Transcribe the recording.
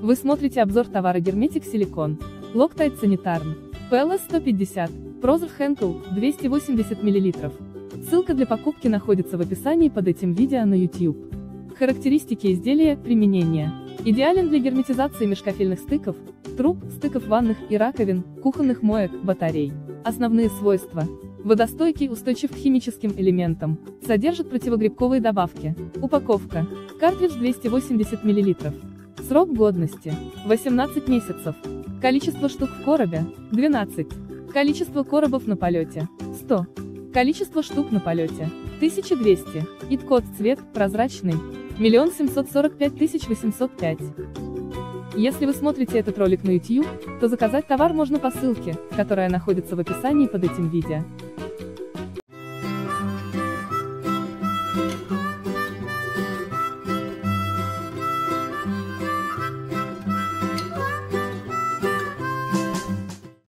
Вы смотрите обзор товара Герметик Силикон. Loctite Санитарн. PL S150. Прозор Henkel, 280 мл. Ссылка для покупки находится в описании под этим видео на YouTube. Характеристики изделия, применение. Идеален для герметизации межкафельных стыков, труб, стыков ванных и раковин, кухонных моек, батарей. Основные свойства. Водостойкий, устойчив к химическим элементам. Содержит противогрибковые добавки. Упаковка. Картридж 280 мл. Срок годности. 18 месяцев. Количество штук в коробе. 12. Количество коробов на полете. 100. Количество штук на полете. 1200. Ит-код, цвет, прозрачный. 1 745 805. Если вы смотрите этот ролик на YouTube, то заказать товар можно по ссылке, которая находится в описании под этим видео.